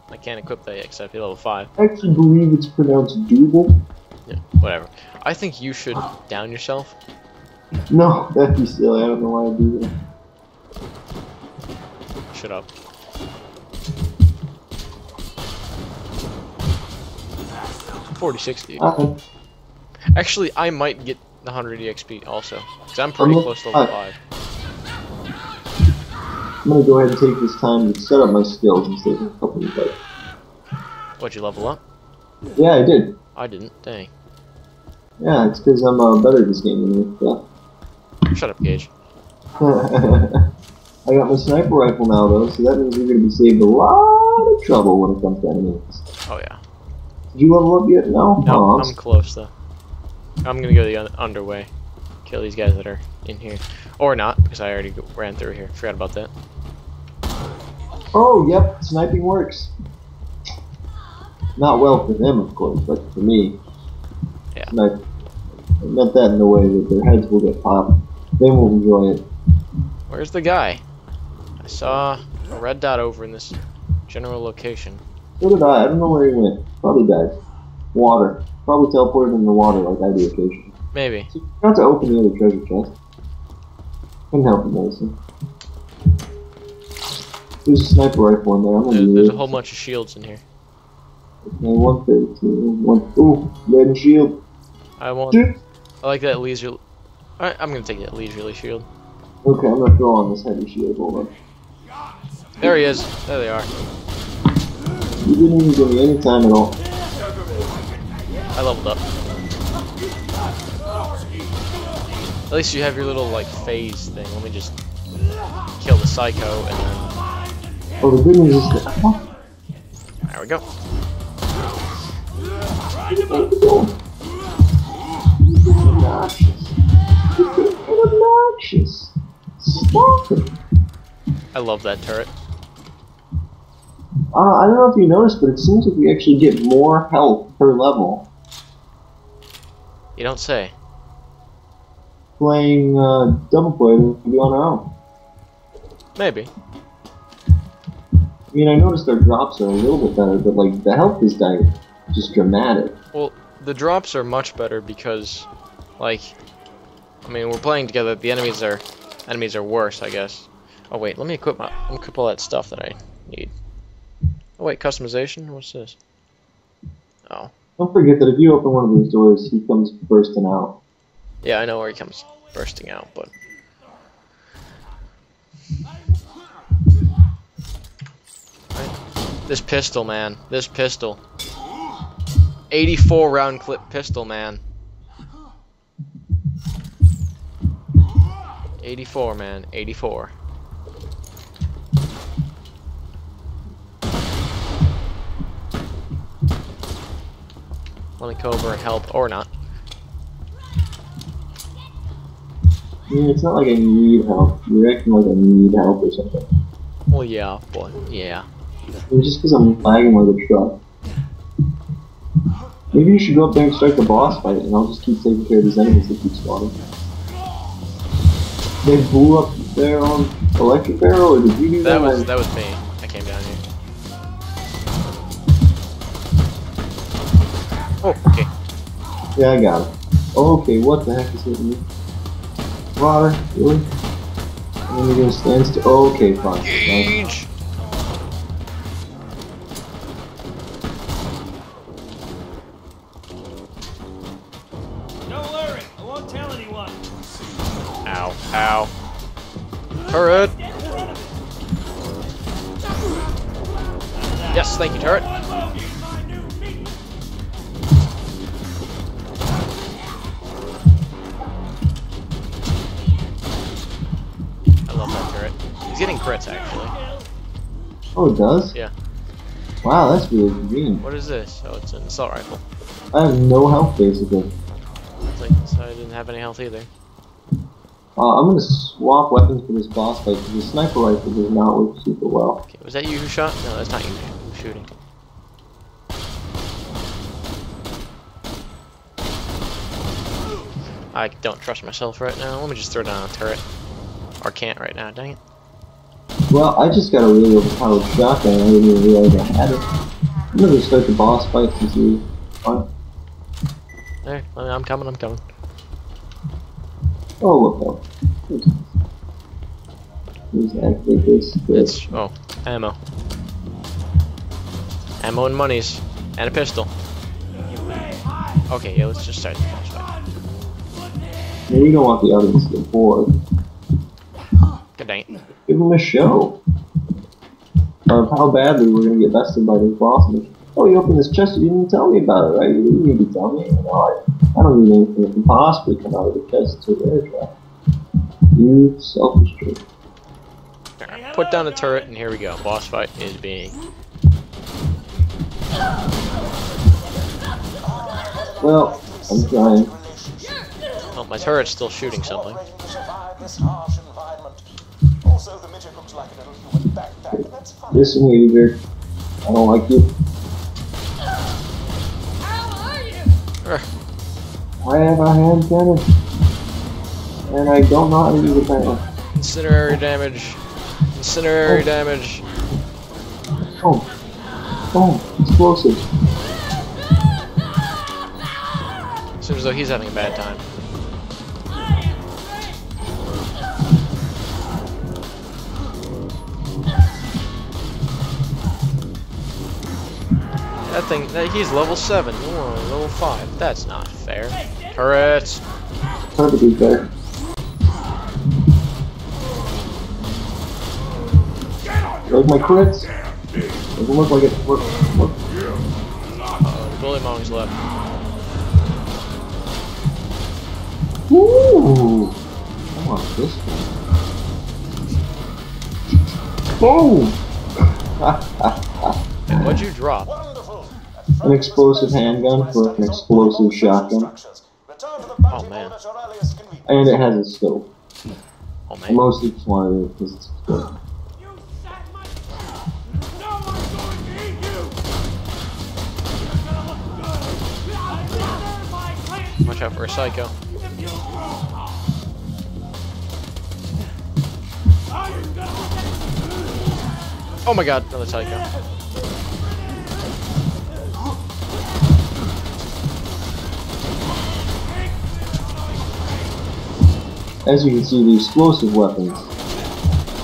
I can't equip that yet because I feel level 5. I actually believe it's pronounced doable. Yeah, whatever. I think you should down yourself. No, that'd be silly. I don't know why I do that. Shut up. 4060. Uh-oh. Actually, I might get 100 EXP also, because I'm pretty close to level 5. I'm gonna go ahead and take this time to set up my skills instead of a couple of days. What'd you level up? Yeah, I did. I didn't, dang. Yeah, it's because I'm better at this game than you. Yeah. Shut up, Gage. I got my sniper rifle now, though, so that means you're gonna be saved a lot of trouble when it comes to enemies. Oh, yeah. Did you level up yet? No? No, I'm close, though. I'm gonna go the underway. Kill these guys that are in here. Or not, because I already ran through here. Forgot about that. Oh, yep, sniping works. Not well for them, of course, but for me. Yeah. I meant that in the way that their heads will get popped. They won't enjoy it. Where's the guy? I saw a red dot over in this general location. So did I. I don't know where he went. Probably died. Water. Probably teleported in the water like I do occasionally. Maybe. So you forgot to open the other treasure chest. Couldn't help it, Mason. There's a sniper rifle in there. I'm gonna there's a whole bunch of shields in here. Okay, 132. Ooh, red shield. I want. I like that leisurely. Alright, I'm gonna take that leisurely shield. Okay, I'm gonna throw on this heavy shield. Hold on. There he is. There they are. You didn't even give me any time at all. I leveled up. At least you have your little, like, phase thing. Let me just kill the psycho and then... Oh, the good news is that... Huh? There we go. Obnoxious. Stop it. I love that turret. I don't know if you noticed, but it seems like we actually get more health per level. You don't say. Playing double play would be on our own. Maybe. I mean, I noticed our drops are a little bit better, but like the health is just dramatic. Well, the drops are much better because, like, I mean, we're playing together. The enemies are worse, I guess. Oh wait, let me equip my all that stuff that I need. Oh wait, customization. What's this? Oh. Don't forget that if you open one of these doors, he comes bursting out. Yeah, I know where he comes bursting out, but... Right. This pistol, man. This pistol. 84 round clip pistol, man. 84, man. 84. Let me go over and help, or not. Yeah, it's not like I need help. You're acting like I need help or something. Well, yeah, but yeah. It's just because I'm lagging with a truck. Maybe you should go up there and start the boss fight, and I'll just keep taking care of these enemies that keep spawning. They blew up their own electric barrel, or did you do that? That was me. I came down here. Oh, okay. Yeah, I got it. Oh, okay, what the heck is hitting me? Water, really? And then you're gonna stand still. Oh, okay, fine. Gage! Don't worry, I won't tell anyone. Ow, ow. Turret! Yes, thank you, turret. Getting crits actually. Oh, it does? Yeah. Wow, that's really convenient. What is this? Oh, it's an assault rifle. I have no health basically. So I didn't have any health either. I'm gonna swap weapons for this boss fight because the sniper rifle does not work super well. Okay, was that you who shot? No, that's not you who's shooting. I don't trust myself right now. Let me just throw down a turret. Or can't right now, dang it. Well, I just got a really overpowered shotgun. I didn't even realize I had it. I'm gonna start the boss fight since we fun. There, I'm coming, I'm coming. Oh, look though. Please activate this. It's, oh, ammo. Ammo and monies. And a pistol. Okay, yeah, let's just start the flashback. Yeah, you don't want the audience to get bored. Good night. Give them a show of how badly we're going to get bested by these bosses. Oh, you opened this chest, you didn't tell me about it, right? You didn't need to tell me. No, I don't need anything that can possibly come out of the chest to the air trap. You selfish trick. Right, put down the turret, and here we go. Boss fight is being... Well, I'm trying. Oh, my turret's still shooting something. Listen, Weaver. I don't like you. How are you? I have a hand cannon. And I don't know how to use a cannon. Incinerary damage. Incinerary damage. Oh. Oh, explosive. Seems though he's having a bad time. That thing, he's level 7, you are level 5. That's not fair. Turrets! Perfectly fair. There's my crits. Doesn't look like it. Look. Uh-oh, Bully Mong's left. Ooh! I want this one. Boom! What'd you drop? An explosive handgun for an explosive shotgun. Oh man. And it has a scope. Oh man. I mostly just wanted it because it's a scope. You sat my... No one's going to eat you! Watch out for a psycho. Oh my god, another psycho. As you can see, the explosive weapons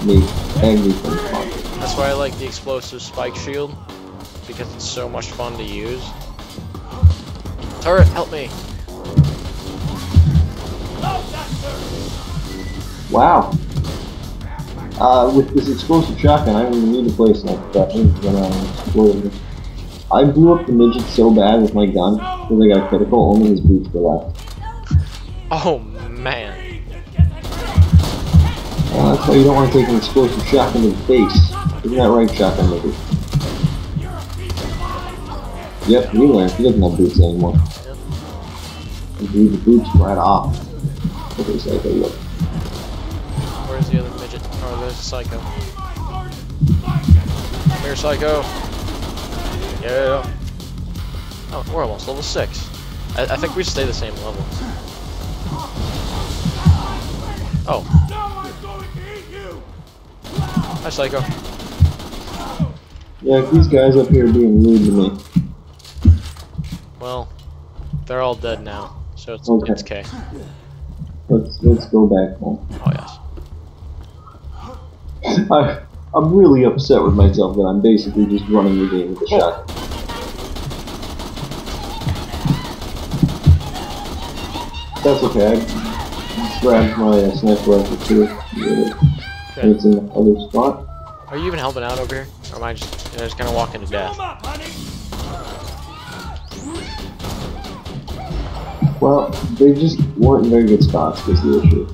make everything fun. That's why I like the explosive spike shield, because it's so much fun to use. Turret, help me! Wow. With this explosive shotgun, I don't even need to place like that. It's gonna explode. I blew up the midget so bad with my gun because I got a critical. Only his boots were left. Oh man. That's why you don't want to take an explosive shotgun to the face. Isn't that right, shotgun movie? Yep, you learned. He doesn't have boots anymore. He blew the boots right off. Okay, psycho, look. Where's the other midget? Oh, there's a psycho. Come here, psycho. Yeah. Oh, we're almost level 6. I think we stay the same level. Oh. Hi, psycho. Yeah, these guys up here are being rude to me. Well, they're all dead now, so it's okay. It's okay. Let's go back home. Oh yes. I'm really upset with myself that I'm basically just running the game with a shotgun. That's okay. I grabbed my sniper rifle too. It's in the other spot. Are you even helping out over here? Or am I just, kind of walking to death? Well, they just weren't very good spots, was the issue.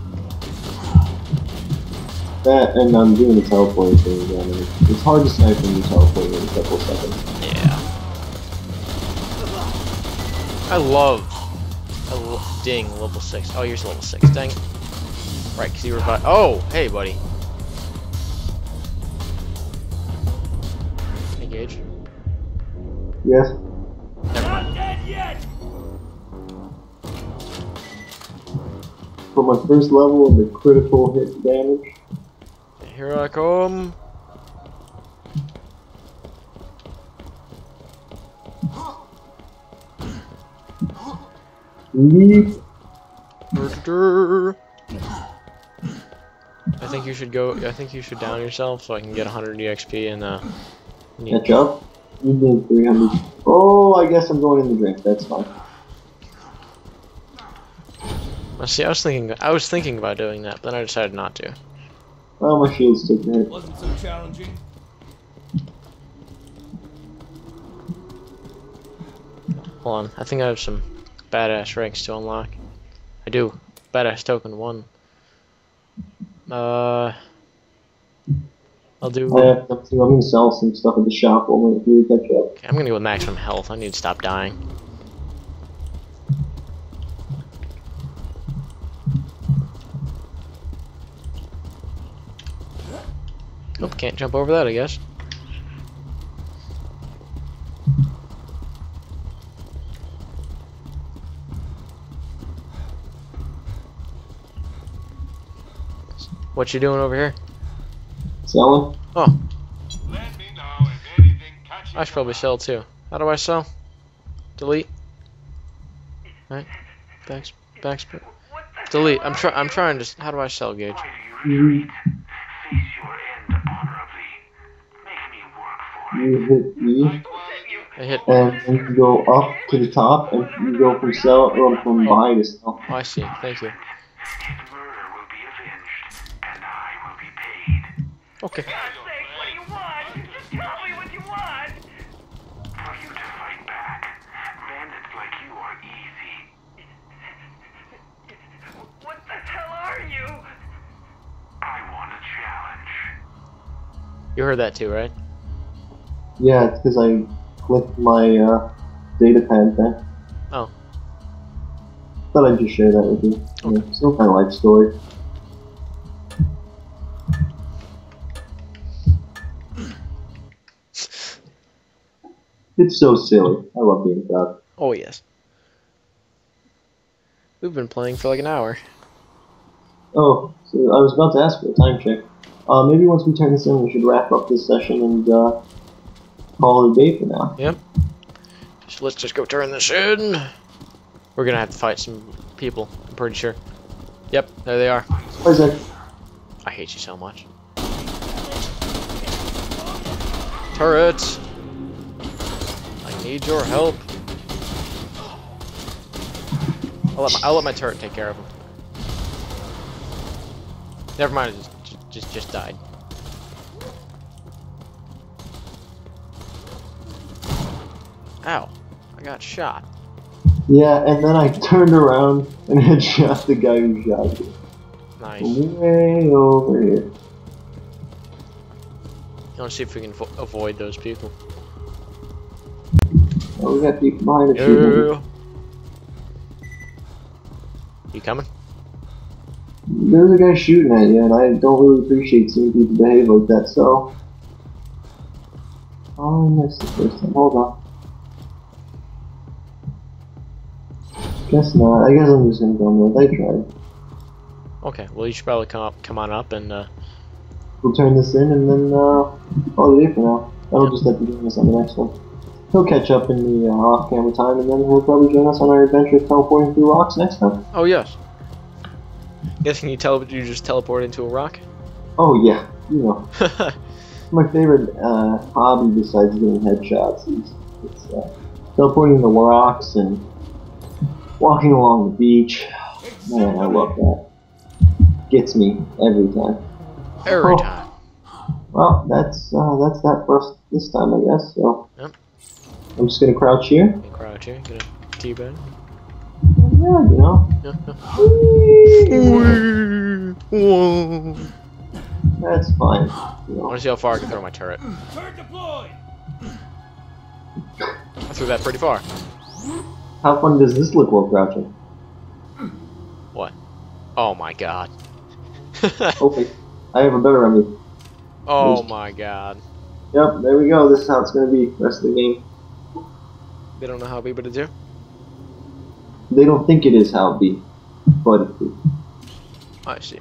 That, and I'm doing the teleporting thing again. It's hard to snipe when you teleport in a couple seconds. Yeah. Ding, level 6. Oh, here's level 6. Dang. Right, because you were by. Oh, hey, buddy. Gage? Yes. Never mind. Not dead yet. For my first level of the critical hit damage. Here I come. Leap. I think you should go. I think you should down yourself so I can get 100 EXP and Catch up? You did 300. Oh, I guess I'm going in the drink. That's fine. Well, see, I was thinking about doing that, but then I decided not to. Well, my shield's taken out. It wasn't so challenging. Hold on, I think I have some badass ranks to unlock. I do. Badass token 1. I'll do. I'm gonna sell some stuff at the shop while we catch up. Okay, I'm gonna go with maximum health. I need to stop dying. Oh, can't jump over that, I guess. What you doing over here? Selling. Oh. Let me know if anything catches I should probably sell too. How do I sell? Delete. All right. Thanks. Thanks. Delete. I'm trying to. How do I sell, Gage? You hit E. I hit E. And you go up to the top, and you go from sell or from buy to sell. Oh, I see. Thank you. Okay. For God's sake, what do you want? Just tell me what you want! For you to fight back, bandits like you are easy. What the hell are you? I want a challenge. You heard that too, right? Yeah, it's because I clicked my data pad thing. Oh. Thought I'd just share that with you. Okay. Yeah, still kind of like story. It's so silly. I love being proud. Oh, yes. We've been playing for like an hour. Oh, so I was about to ask for a time check. Maybe once we turn this in, we should wrap up this session and call it a day for now. Yep. So let's just go turn this in. We're gonna have to fight some people, I'm pretty sure. Yep, there they are. Hi, Zach. I hate you so much. Turrets! Need your help. I'll let my turret take care of him. Never mind, just died. Ow! I got shot. Yeah, and then I turned around and headshot the guy who shot me. Nice. Way over here. Let's see if we can avoid those people. Oh, we got deep mine. Yeah. You coming? There's a guy shooting at you, and I don't really appreciate seeing people behave like that, so. Oh, I missed the first time. Hold on. Guess not. I guess I'm just gonna go on what I tried. Okay, well, you should probably come on up and. We'll turn this in, and then, I'll leave for now. I'll just have to do this on the next one. He'll catch up in the off-camera time, and then he'll probably join us on our adventure of teleporting through rocks next time. Oh yes. Guessing you just teleport into a rock? Oh yeah, you know. My favorite hobby besides doing headshots is teleporting into rocks and walking along the beach. Man, I love that. Gets me every time. Every time. Well, that's that for us this time, I guess. So. Yep. I'm just gonna crouch here. Get a T-bone. Yeah, you know. That's fine. You know. I wanna see how far I can throw my turret. Turret deployed! I threw that pretty far. How fun does this look while crouching? What? Oh my god. Okay. I have a better remedy. Oh my god. Yep, there we go. This is how it's gonna be the rest of the game. They don't know how it'll be, but it's here? They don't think it is how it'll be, but it is. I see.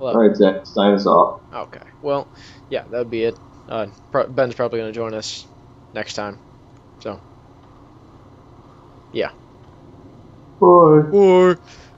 Well, alright, Zach, sign us off. Okay, well, yeah, that would be it. Ben's probably going to join us next time. So, yeah. Bye. Bye.